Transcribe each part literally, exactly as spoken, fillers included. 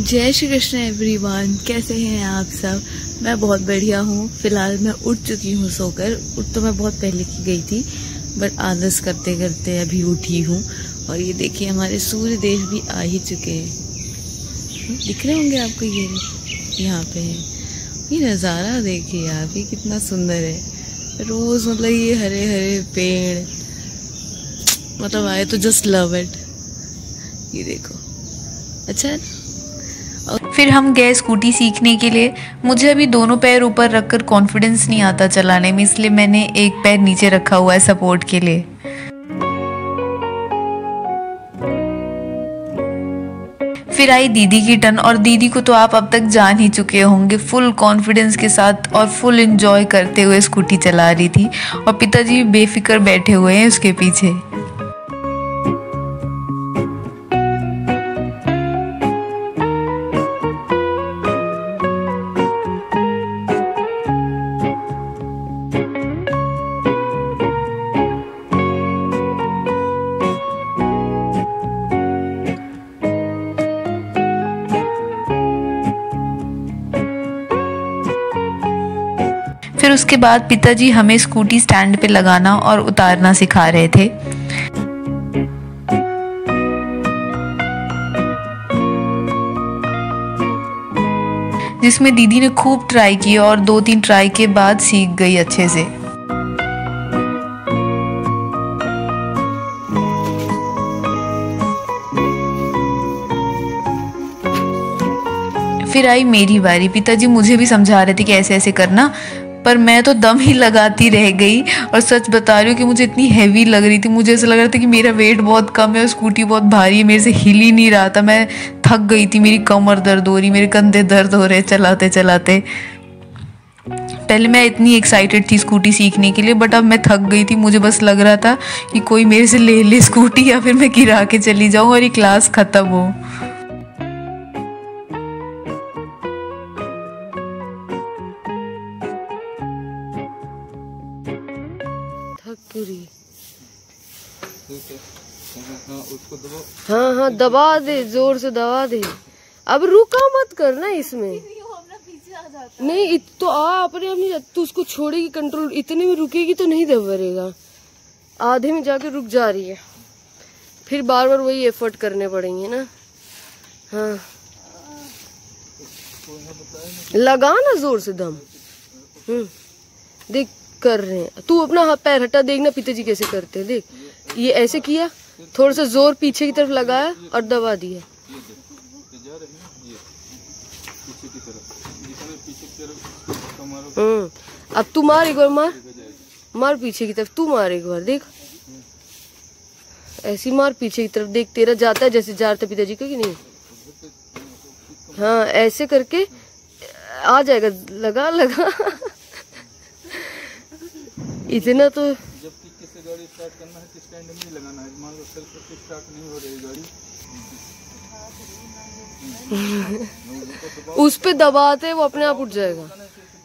जय श्री कृष्ण एवरीवन। कैसे हैं आप सब। मैं बहुत बढ़िया हूँ। फिलहाल मैं उठ चुकी हूँ सोकर। उठ तो मैं बहुत पहले की गई थी, बट आलस करते करते अभी उठी हूँ। और ये देखिए हमारे सूर्य देव भी आ ही चुके हैं। दिख रहे होंगे आपको, ये यहाँ पे है। ये नज़ारा देखिए आप, ये कितना सुंदर है। रोज़ मतलब ये हरे हरे पेड़, मतलब आए तो जस्ट लव इट। ये देखो अच्छा है। फिर हम गए स्कूटी सीखने के लिए। मुझे अभी दोनों पैर ऊपर रखकर कॉन्फिडेंस नहीं आता चलाने में, इसलिए मैंने एक पैर नीचे रखा हुआ है सपोर्ट के लिए। फिर आई दीदी की टर्न, और दीदी को तो आप अब तक जान ही चुके होंगे। फुल कॉन्फिडेंस के साथ और फुल एंजॉय करते हुए स्कूटी चला रही थी, और पिताजी बेफिक्र बैठे हुए हैं उसके पीछे। फिर उसके बाद पिताजी हमें स्कूटी स्टैंड पे लगाना और उतारना सिखा रहे थे। जिसमें दीदी ने खूब ट्राई किया और दो तीन ट्राई के बाद सीख गई अच्छे से। फिर आई मेरी बारी। पिताजी मुझे भी समझा रहे थे कि ऐसे ऐसे करना, पर मैं तो दम ही लगाती रह गई। और सच बता रही हूँ कि मुझे इतनी हैवी लग रही थी। मुझे ऐसा लग रहा था कि मेरा वेट बहुत कम है और स्कूटी बहुत भारी है, मेरे से हिल ही नहीं रहा था। मैं थक गई थी, मेरी कमर दर्द हो रही, मेरे कंधे दर्द हो रहे चलाते चलाते। पहले मैं इतनी एक्साइटेड थी स्कूटी सीखने के लिए, बट अब मैं थक गई थी। मुझे बस लग रहा था कि कोई मेरे से ले ले स्कूटी, या फिर मैं गिरा के चली जाऊँ और ये क्लास ख़त्म हो। हाँ हाँ दबा दे, जोर से दबा दे। अब रुका मत करना इसमें, नहीं इत, तो आपने अपनी तो उसको छोड़ेगी कंट्रोल। इतने में रुकेगी तो नहीं दबेगा, आधे में जाके रुक जा रही है। फिर बार बार वही एफर्ट करने पड़ेंगे ना। हाँ लगा ना जोर से दम। हम्म देख कर रहे हैं। तू अपना हाँ पैर हटा, देखना पिताजी कैसे करते हैं। देख ये ऐसे किया, थोड़ा सा जोर पीछे की तरफ लगाया और दबा दिया। हम्म अब तू मार एक बार, मार मार पीछे की तरफ। तू मार एक बार, देख ऐसी मार पीछे की तरफ। देख तेरा जाता है जैसे जा रहा था पिताजी का कि नहीं। हाँ ऐसे करके आ जाएगा। लगा लगा इतना तो। जबकि किससे गाड़ी स्टार्ट करना है, किस स्टैंड में नहीं लगाना है। मान लो सेल्फ से स्टार्ट नहीं हो रही गाड़ी, उस पे दबाते वो अपने आप उठ जाएगा।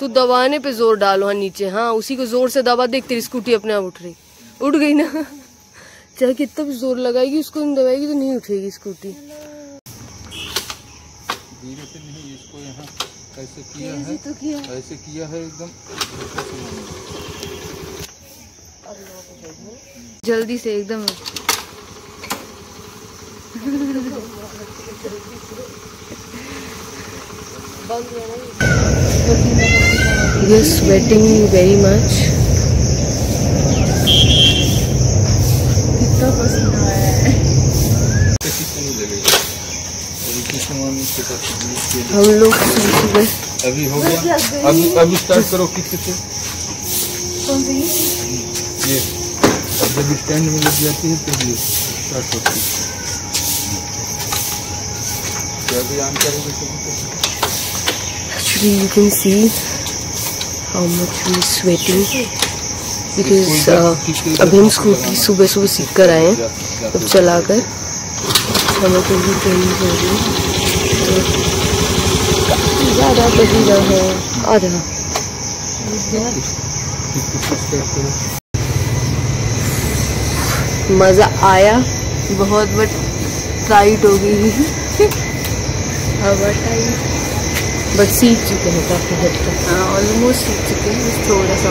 तू दबाने पे जोर डालो। हाँ नीचे, हाँ उसी को जोर से दबा। देख तेरी स्कूटी अपने आप उठ रही, उठ गई ना। चाहे कितना भी जोर लगाएगी, उसको नहीं दबाएगी तो नहीं उठेगी स्कूटी। धीरे से नहीं, इसको यहाँ ऐसे किया है, ऐसे किया है एकदम जल्दी से एकदम। You're sweating very much. कितना पसीना है। हम लोग अभी हो गया। अभी अभी स्टार्ट करो किस किस से। ये अब जब स्टैंड में लग जाती है तो ये स्टार्ट होती है। अभी आम करेंगे actually. You can see how much we sweating because अभी हम स्कूटी सुबह सुबह सीख कर आए हैं। अब चला कर हमें कहीं ट्रेनिंग होगी तो ज़्यादा बदल रहा है। आधा मज़ा आया बहुत, बट टाइट हो गई। हवा टाइम बस सीख चुके हैं काफ़ी हद तक। हाँ ऑलमोस्ट सीख चुके हैं, बस थोड़ा सा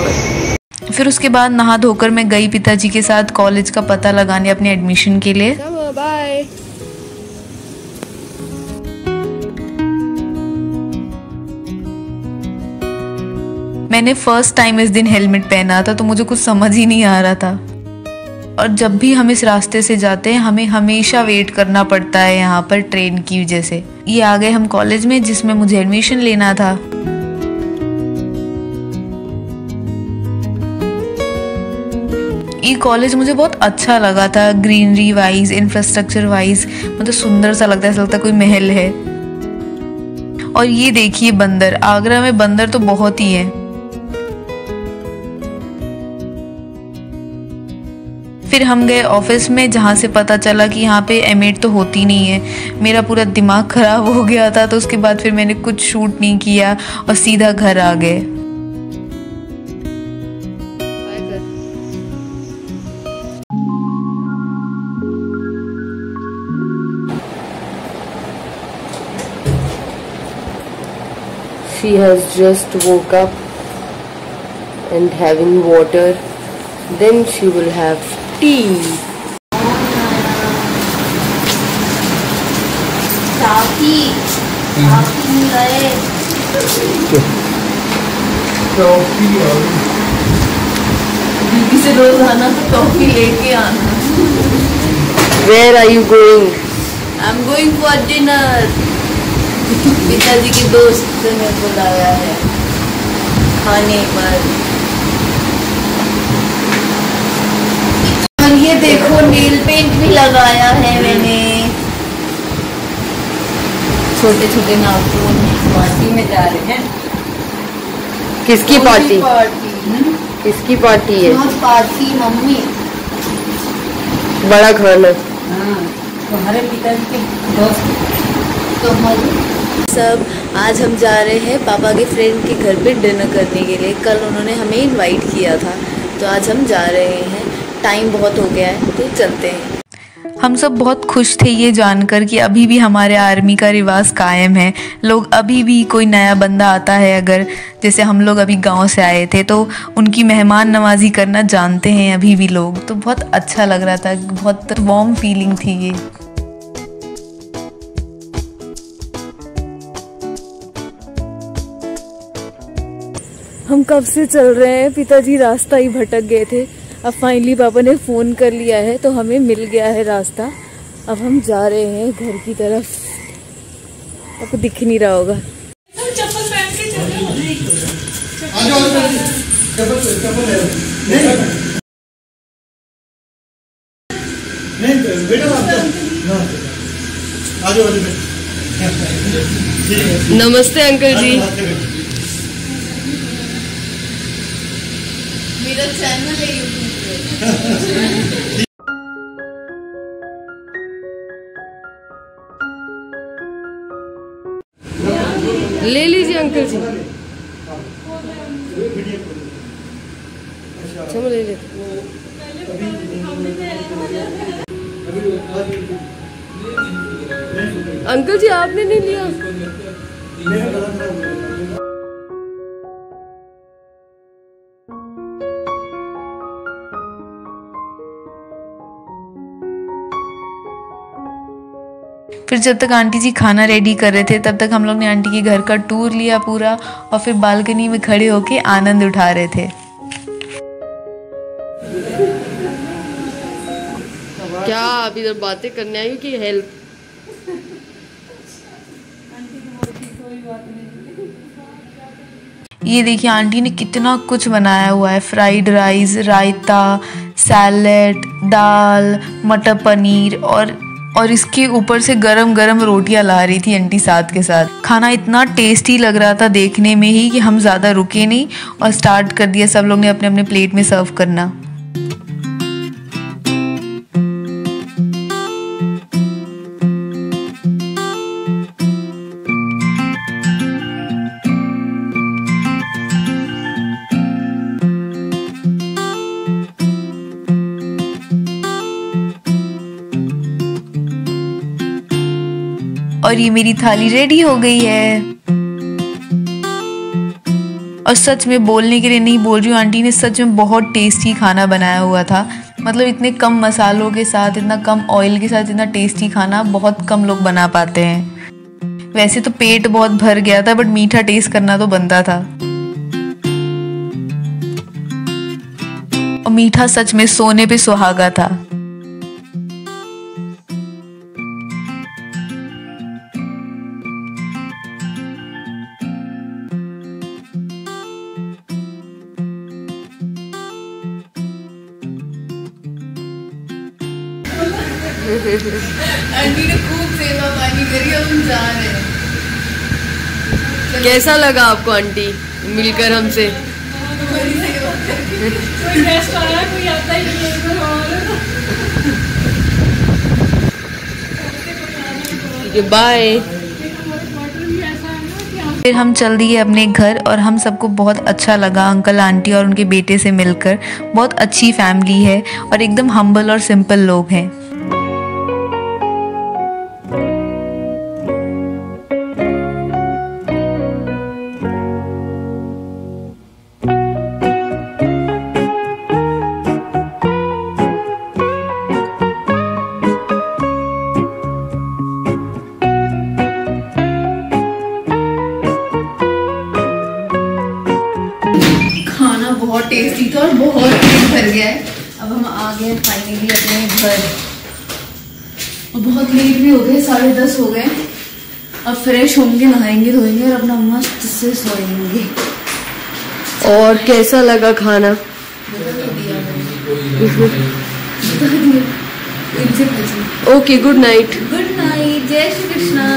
और। फिर उसके बाद नहा धोकर मैं गई पिताजी के साथ कॉलेज का पता लगाने अपने एडमिशन के लिए। बाय। मैंने फर्स्ट टाइम इस दिन हेलमेट पहना था तो मुझे कुछ समझ ही नहीं आ रहा था। और जब भी हम इस रास्ते से जाते हैं हमें हमेशा वेट करना पड़ता है यहाँ पर ट्रेन की वजह से। ये आ गए हम कॉलेज में जिसमें मुझे एडमिशन लेना था। ये कॉलेज मुझे बहुत अच्छा लगा था, ग्रीनरी वाइज, इंफ्रास्ट्रक्चर वाइज, मतलब सुंदर सा लगता है, ऐसा लगता है कोई महल है। और ये देखिए बंदर, आगरा में बंदर तो बहुत ही है। फिर हम गए ऑफिस में जहाँ से पता चला कि यहाँ पे एमेट तो होती नहीं है। मेरा पूरा दिमाग ख़राब हो गया था तो उसके बाद फिर मैंने कुछ शूट नहीं किया और सीधा घर आ गए। She has just woke up and having water, then she will have tea. Didi se roz aana to coffee leke aana. Where are you going? I'm going for dinner. पिताजी के दोस्त ने बुलाया है खाने पर। ये देखो नेल पेंट भी लगाया है मैंने, छोटे छोटे नाखून। पार्टी में जा रहे हैं। किसकी पार्टी? पार्टी किसकी पार्टी है? पार्टी मम्मी, बड़ा घर है तुम्हारे पिताजी के दोस्त तो सब। आज हम जा रहे हैं पापा के फ्रेंड के घर पे डिनर करने के लिए। कल उन्होंने हमें इनवाइट किया था तो आज हम जा रहे हैं। टाइम बहुत हो गया है तो चलते हैं। हम सब बहुत खुश थे ये जानकर कि अभी भी हमारे आर्मी का रिवाज कायम है। लोग अभी भी कोई नया बंदा आता है, अगर जैसे हम लोग अभी गांव से आए थे तो उनकी मेहमान नवाजी करना जानते हैं अभी भी लोग। तो बहुत अच्छा लग रहा था, बहुत वार्म फीलिंग थी ये। हम कब से चल रहे हैं, पिताजी रास्ता ही भटक गए थे। अब फाइनली पापा ने फ़ोन कर लिया है तो हमें मिल गया है रास्ता। अब हम जा रहे हैं घर की तरफ। आपको दिख नहीं रहा होगा। चप्पल पहन के चलो। नमस्ते अंकल जी, मेरा चैनल है यूट्यूब पे। ले लीजिए अंकल जी। अच्छा ले लेते अंकल जी, आपने नहीं लिया। फिर जब तक आंटी जी खाना रेडी कर रहे थे तब तक हम लोग ने आंटी के घर का टूर लिया पूरा और फिर बालकनी में खड़े होके आनंद उठा रहे थे। क्या आप इधर बातें करने आई हो कि हेल्प? ये देखिए आंटी ने कितना कुछ बनाया हुआ है। फ्राइड राइस, रायता, सैलेड, दाल, मटर पनीर और और इसके ऊपर से गरम गरम रोटियां ला रही थी आंटी साथ के साथ। खाना इतना टेस्टी लग रहा था देखने में ही कि हम ज़्यादा रुके नहीं और स्टार्ट कर दिया सब लोग ने अपने अपने प्लेट में सर्व करना। और ये मेरी थाली रेडी हो गई है। और सच में बोलने के लिए नहीं बोल रही हूँ, आंटी ने सच में बहुत टेस्टी खाना बनाया हुआ था। मतलब इतने कम मसालों के साथ, इतना कम ऑयल के साथ इतना टेस्टी खाना बहुत कम लोग बना पाते हैं। वैसे तो पेट बहुत भर गया था बट मीठा टेस्ट करना तो बनता था। और मीठा सच में सोने पे सुहागा था। आंटी ने खूब सेवा पानी करी, अब हम जा रहे हैं। कैसा लगा आपको आंटी मिलकर हमसे? कोई गेस्ट आया, कोई आता ही नहीं है। तो बाय। फिर हम चल दिए अपने घर और हम सबको बहुत अच्छा लगा अंकल आंटी और उनके बेटे से मिलकर। बहुत अच्छी फैमिली है और एकदम हम्बल और सिंपल लोग हैं। बहुत टेस्टी था और बहुत पेट भर गया है। अब हम आ गए फाइनली अपने घर और बहुत लेट भी हो गए, साढ़े दस हो गए। अब फ्रेश होंगे, नहाएंगे धोएंगे और अपना मस्त से सोएंगे। और कैसा लगा खाना? Okay, good night. Good night, जय श्री कृष्णा।